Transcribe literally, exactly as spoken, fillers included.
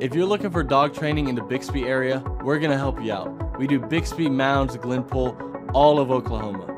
If you're looking for dog training in the Bixby area, we're gonna help you out. We do Bixby, Mounds, Glenpool, all of Oklahoma.